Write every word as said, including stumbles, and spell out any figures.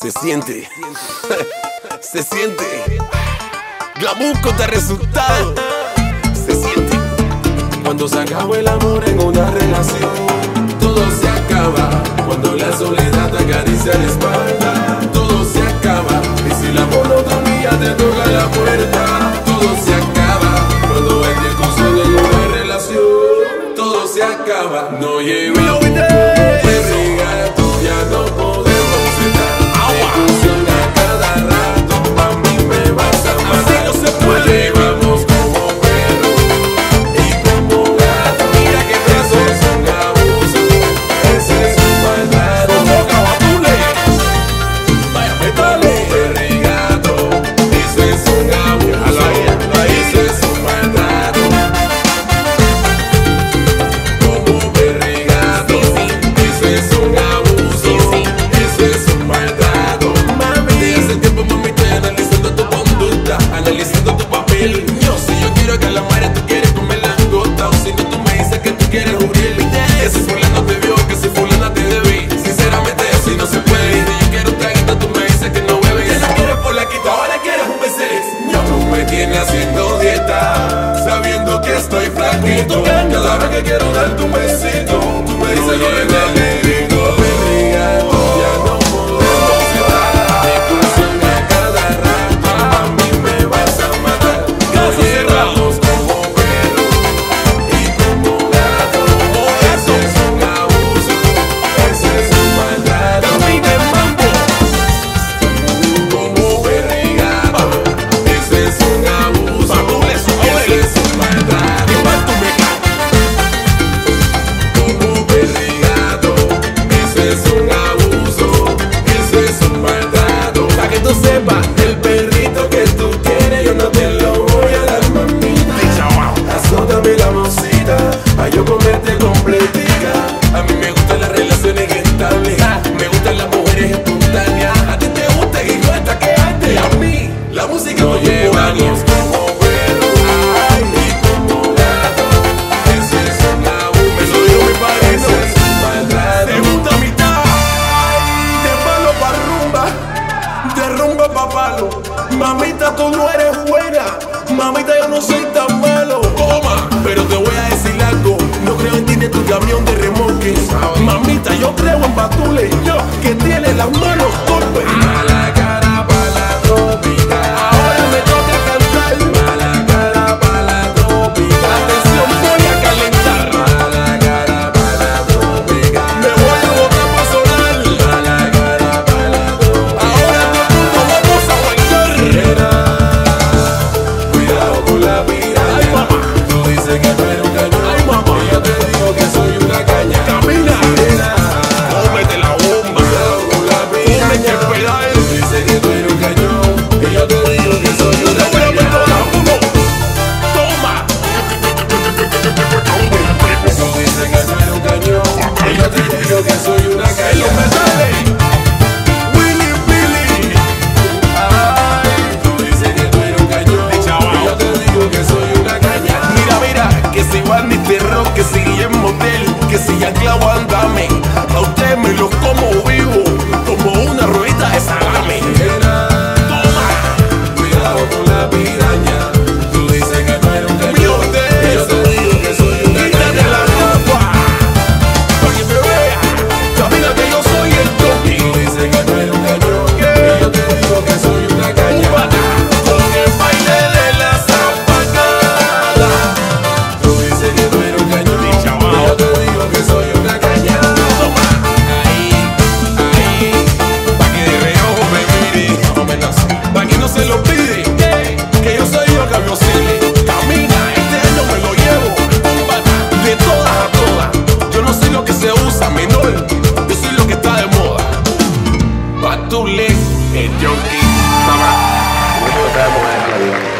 Se siente, se siente. Glamour con el resultado. Se siente. Cuando se acabó el amor en una relación, todo se acaba. Cuando la soledad acaricia la espalda, todo se acaba. Y si la monotonía te toca la puerta, todo se acaba. Cuando hay discusión en una relación, todo se acaba. No lleva pérdida, tú ya no podemos estar. Discusión a cada rato, pa' mí me vas a matar. Así no se puede. Yo, Bad Too Late, el Junkie, mamá. Mucho que te voy a poner en la vida.